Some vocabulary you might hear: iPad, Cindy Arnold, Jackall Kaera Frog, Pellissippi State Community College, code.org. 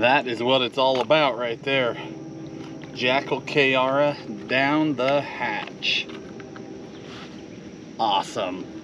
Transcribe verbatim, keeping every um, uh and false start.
That is what it's all about right there. Jackall Kaera down the hatch. Awesome.